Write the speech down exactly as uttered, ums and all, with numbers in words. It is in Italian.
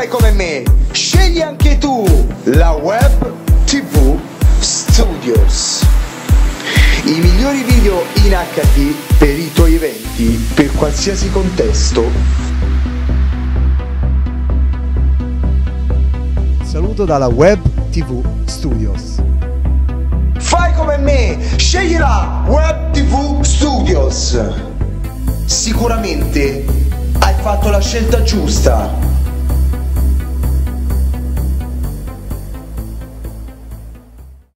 fai come me, scegli anche tu la Web tivù Studios, i migliori video in acca di per i tuoi eventi, per qualsiasi contesto. Saluto dalla Web tivù Studios. Fai come me, scegli la Web tivù Studios. Sicuramente hai fatto la scelta giusta.